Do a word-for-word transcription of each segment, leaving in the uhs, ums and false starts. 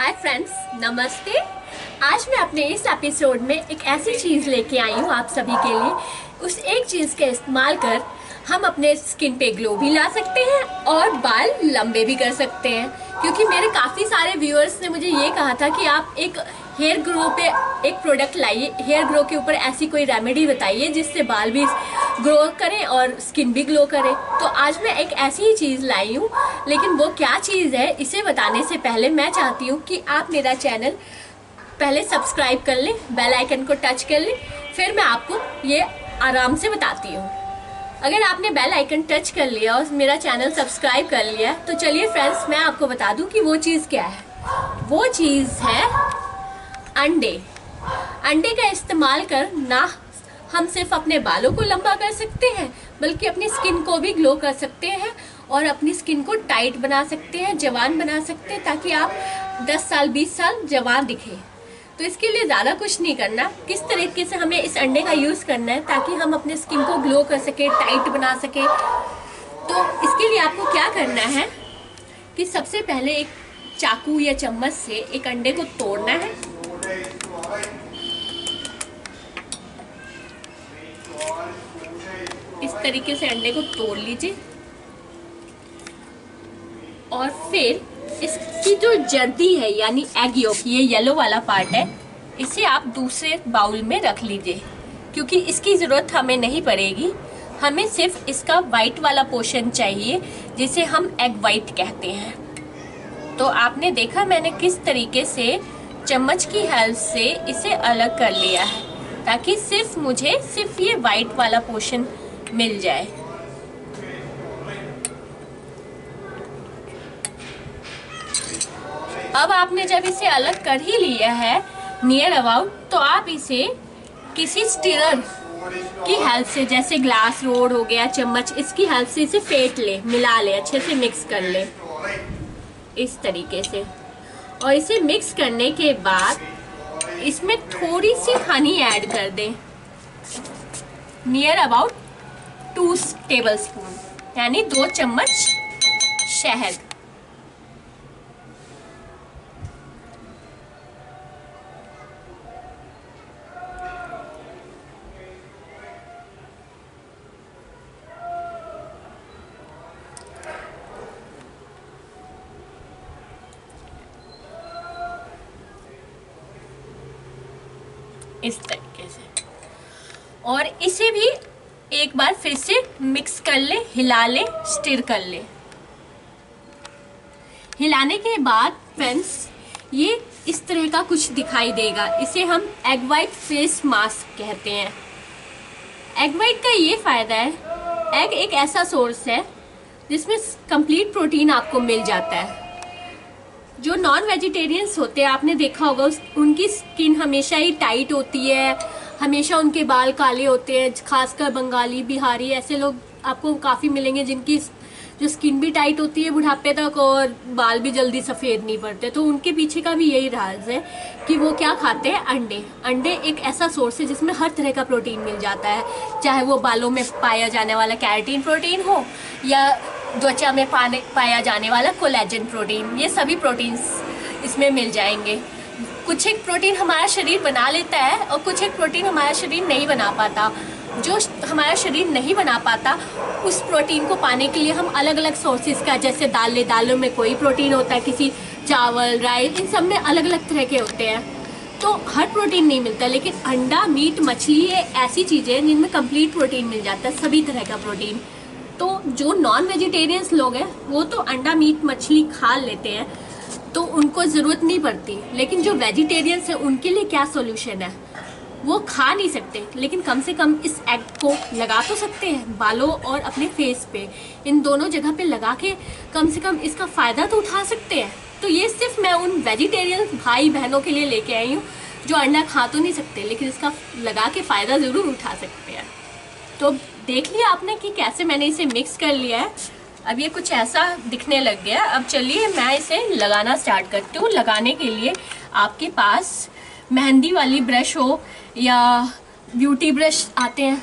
Hi friends, नमस्ते। आज मैं अपने इस एपिसोड में एक ऐसी चीज़ लेके आई हूँ आप सभी के लिए। उस एक चीज़ का इस्तेमाल कर हम अपने स्किन पे ग्लो भी ला सकते हैं और बाल लंबे भी कर सकते हैं, क्योंकि मेरे काफ़ी सारे व्यूअर्स ने मुझे ये कहा था कि आप एक हेयर ग्रो पे एक प्रोडक्ट लाइए, हेयर ग्रो के ऊपर ऐसी कोई रेमेडी बताइए जिससे बाल भी ग्रो करें और स्किन भी ग्लो करें। तो आज मैं एक ऐसी ही चीज़ लाई हूँ, लेकिन वो क्या चीज़ है इसे बताने से पहले मैं चाहती हूँ कि आप मेरा चैनल पहले सब्सक्राइब कर लें, बेल आइकन को टच कर लें, फिर मैं आपको ये आराम से बताती हूँ। अगर आपने बेल आइकन टच कर लिया और मेरा चैनल सब्सक्राइब कर लिया, तो चलिए फ्रेंड्स मैं आपको बता दूं कि वो चीज़ क्या है। वो चीज़ है अंडे। अंडे का इस्तेमाल कर ना हम सिर्फ अपने बालों को लंबा कर सकते हैं, बल्कि अपनी स्किन को भी ग्लो कर सकते हैं और अपनी स्किन को टाइट बना सकते हैं, जवान बना सकते हैं, ताकि आप दस साल बीस साल जवान दिखें। तो इसके लिए ज़्यादा कुछ नहीं करना, किस तरीके से हमें इस अंडे का यूज़ करना है ताकि हम अपने स्किन को ग्लो कर सके, टाइट बना सके। तो इसके लिए आपको क्या करना है कि सबसे पहले एक चाकू या चम्मच से एक अंडे को तोड़ना है। इस तरीके से अंडे को तोड़ लीजिए और फिर इसकी जो जर्दी है यानी एग योक, ये येलो वाला पार्ट है, इसे आप दूसरे बाउल में रख लीजिए, क्योंकि इसकी ज़रूरत हमें नहीं पड़ेगी। हमें सिर्फ इसका वाइट वाला पोर्शन चाहिए, जिसे हम एग वाइट कहते हैं। तो आपने देखा मैंने किस तरीके से चम्मच की हेल्प से इसे अलग कर लिया है, ताकि सिर्फ मुझे सिर्फ ये वाइट वाला पोर्शन मिल जाए। अब आपने जब इसे अलग कर ही लिया है नियर अबाउट, तो आप इसे किसी स्टिरर की हेल्प से, जैसे ग्लास रोड हो गया, चम्मच, इसकी हेल्प से इसे फेंट ले, मिला ले, अच्छे से मिक्स कर ले इस तरीके से। और इसे मिक्स करने के बाद इसमें थोड़ी सी हनी ऐड कर दें, near about two tablespoon यानी दो चम्मच शहद। इस तरीके से, और इसे भी एक बार फिर से मिक्स कर ले, हिला ले, स्टिर कर ले। हिलाने के बाद फ्रेंड्स ये इस तरह का कुछ दिखाई देगा। इसे हम एग वाइट फेस मास्क कहते हैं। एग वाइट का ये फायदा है, एग एक ऐसा सोर्स है जिसमें कंप्लीट प्रोटीन आपको मिल जाता है। जो नॉन वेजिटेरियंस होते हैं, आपने देखा होगा उनकी स्किन हमेशा ही टाइट होती है, हमेशा उनके बाल काले होते हैं। खासकर बंगाली, बिहारी, ऐसे लोग आपको काफ़ी मिलेंगे जिनकी जो स्किन भी टाइट होती है बुढ़ापे तक और बाल भी जल्दी सफ़ेद नहीं पड़ते। तो उनके पीछे का भी यही राज है कि वो क्या खाते हैं, अंडे। अंडे एक ऐसा सोर्स है जिसमें हर तरह का प्रोटीन मिल जाता है, चाहे वो बालों में पाया जाने वाला कैरेटिन प्रोटीन हो या त्वचा में पाने पाया जाने वाला कोलेजन प्रोटीन। ये सभी प्रोटीन्स इसमें मिल जाएंगे। कुछ एक प्रोटीन हमारा शरीर बना लेता है और कुछ एक प्रोटीन हमारा शरीर नहीं बना पाता। जो हमारा शरीर नहीं बना पाता, उस प्रोटीन को पाने के लिए हम अलग अलग सोर्सेज का, जैसे दालें, दालों में कोई प्रोटीन होता है, किसी चावल, राइस, इन सब में अलग अलग तरह के होते हैं, तो हर प्रोटीन नहीं मिलता। लेकिन अंडा, मीट, मछली, ये ऐसी चीज़ें हैं जिनमें कंप्लीट प्रोटीन मिल जाता है, सभी तरह का प्रोटीन। तो जो नॉन वेजिटेरियंस लोग हैं वो तो अंडा, मीट, मछली खा लेते हैं, तो उनको ज़रूरत नहीं पड़ती। लेकिन जो वेजिटेरियंस हैं उनके लिए क्या सॉल्यूशन है, वो खा नहीं सकते, लेकिन कम से कम इस एग को लगा तो सकते हैं बालों और अपने फेस पे, इन दोनों जगह पे लगा के कम से कम इसका फ़ायदा तो उठा सकते हैं। तो ये सिर्फ मैं उन वेजिटेरियंस भाई बहनों के लिए लेके आई हूँ जो अंडा खा तो नहीं सकते, लेकिन इसका लगा के फ़ायदा ज़रूर उठा सकते हैं। तो देख लिया आपने कि कैसे मैंने इसे मिक्स कर लिया है। अब ये कुछ ऐसा दिखने लग गया। अब चलिए मैं इसे लगाना स्टार्ट करती हूँ। लगाने के लिए आपके पास मेहंदी वाली ब्रश हो या ब्यूटी ब्रश आते हैं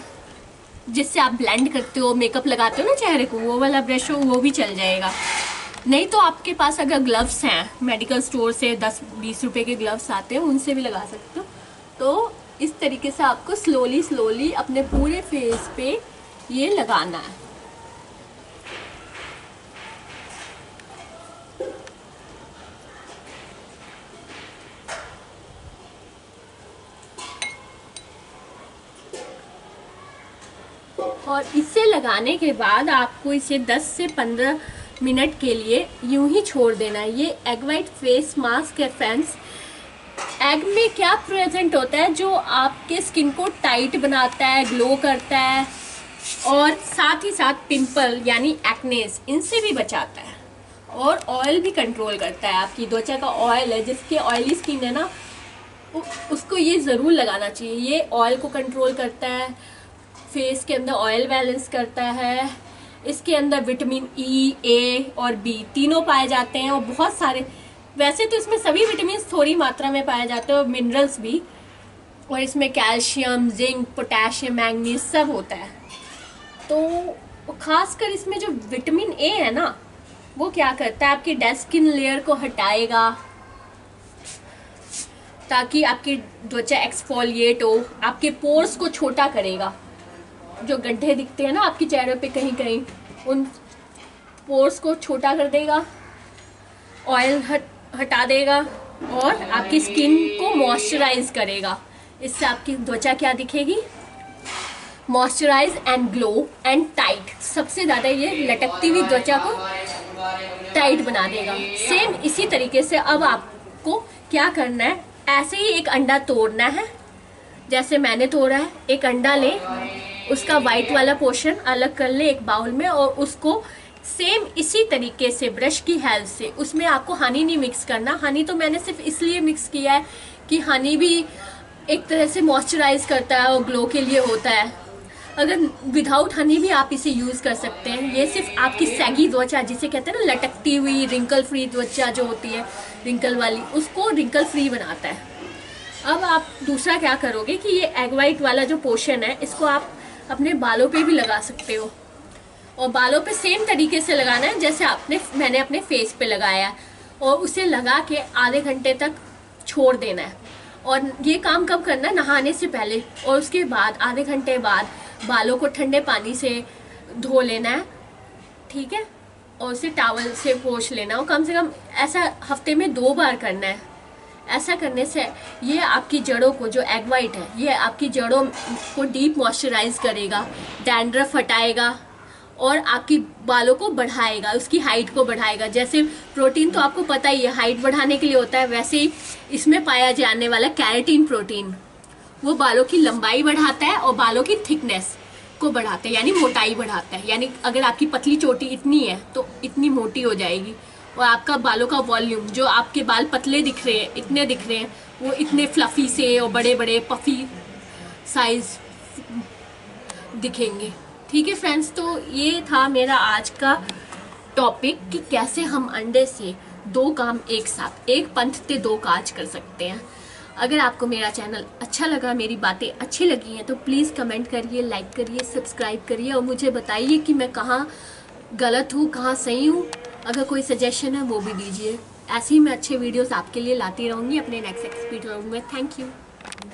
जिससे आप ब्लेंड करते हो, मेकअप लगाते हो ना चेहरे को, वो वाला ब्रश हो, वो भी चल जाएगा। नहीं तो आपके पास अगर ग्लव्स हैं मेडिकल स्टोर से दस बीस रुपए के ग्लव्स आते हैं, उनसे भी लगा सकते हो। तो इस तरीके से आपको स्लोली स्लोली अपने पूरे फेस पे ये लगाना है। और इसे लगाने के बाद आपको इसे दस से पंद्रह मिनट के लिए यूं ही छोड़ देना है। ये एग वाइट फेस मास्क है फ्रेंड्स। एग में क्या प्रेजेंट होता है जो आपके स्किन को टाइट बनाता है, ग्लो करता है और साथ ही साथ पिंपल यानी एक्नेस इनसे भी बचाता है और ऑयल भी कंट्रोल करता है। आपकी त्वचा का ऑयल है, जिसके ऑयली स्किन है ना उसको ये ज़रूर लगाना चाहिए। ये ऑयल को कंट्रोल करता है, फेस के अंदर ऑयल बैलेंस करता है। इसके अंदर विटामिन ई, ए और बी तीनों पाए जाते हैं और बहुत सारे, वैसे तो इसमें सभी विटामिन थोड़ी मात्रा में पाए जाते हैं और मिनरल्स भी, और इसमें कैल्शियम, जिंक, पोटेशियम, मैंगनीज सब होता है। तो खासकर इसमें जो विटामिन ए है ना वो क्या करता है, आपकी डेड स्किन लेयर को हटाएगा ताकि आपकी त्वचा एक्सफोलिएट हो, आपके पोर्स को छोटा करेगा। जो गड्ढे दिखते हैं ना आपके चेहरे पे कहीं कहीं, उन पोर्स को छोटा कर देगा, ऑयल हट हटा देगा और आपकी स्किन को मॉइस्चराइज करेगा। इससे आपकी त्वचा क्या दिखेगी, moisturise and glow and tight. सबसे ज़्यादा ये लटकती हुई त्वचा को टाइट बना देगा। सेम इसी तरीके से अब आपको क्या करना है, ऐसे ही एक अंडा तोड़ना है जैसे मैंने तोड़ा है। एक अंडा ले, उसका वाइट वाला पोर्शन अलग कर ले एक बाउल में और उसको सेम इसी तरीके से ब्रश की हेल्प से, उसमें आपको हनी नहीं मिक्स करना। हनी तो मैंने सिर्फ इसलिए मिक्स किया है कि हनी भी एक तरह से मॉइस्चराइज करता है और ग्लो के लिए होता है। अगर विदाउट हनी भी आप इसे यूज़ कर सकते हैं। ये सिर्फ आपकी सैगी त्वचा, जिसे कहते हैं ना लटकती हुई रिंकल फ्री त्वचा जो होती है रिंकल वाली, उसको रिंकल फ्री बनाता है। अब आप दूसरा क्या करोगे कि ये एग वाइट वाला जो पोर्शन है इसको आप अपने बालों पे भी लगा सकते हो और बालों पे सेम तरीके से लगाना है जैसे आपने मैंने अपने फेस पे लगाया है और उसे लगा के आधे घंटे तक छोड़ देना है। और ये काम कब करना है, नहाने से पहले और उसके बाद आधे घंटे बाद बालों को ठंडे पानी से धो लेना है, ठीक है, और उसे टॉवल से पोंछ लेना है। और कम से कम ऐसा हफ्ते में दो बार करना है। ऐसा करने से ये आपकी जड़ों को, जो एग वाइट है ये आपकी जड़ों को डीप मॉइस्चराइज करेगा, डैंड्रफ हटाएगा और आपकी बालों को बढ़ाएगा, उसकी हाइट को बढ़ाएगा। जैसे प्रोटीन तो आपको पता ही है हाइट बढ़ाने के लिए होता है, वैसे ही इसमें पाया जाने वाला कैरेटीन प्रोटीन वो बालों की लंबाई बढ़ाता है और बालों की थिकनेस को बढ़ाता है यानी मोटाई बढ़ाता है। यानी अगर आपकी पतली चोटी इतनी है तो इतनी मोटी हो जाएगी और आपका बालों का वॉल्यूम, जो आपके बाल पतले दिख रहे हैं इतने दिख रहे हैं वो इतने फ्लफी से और बड़े बड़े पफी साइज दिखेंगे। ठीक है फ्रेंड्स, तो ये था मेरा आज का टॉपिक कि कैसे हम अंडे से दो काम एक साथ, एक पंथ ते दो काज कर सकते हैं। अगर आपको मेरा चैनल अच्छा लगा, मेरी बातें अच्छी लगी हैं तो प्लीज़ कमेंट करिए, लाइक करिए, सब्सक्राइब करिए और मुझे बताइए कि मैं कहाँ गलत हूँ, कहाँ सही हूँ। अगर कोई सजेशन है वो भी दीजिए। ऐसे ही मैं अच्छे वीडियोस आपके लिए लाती रहूँगी अपने नेक्स्ट एक्सपीरियंस में। Thank you.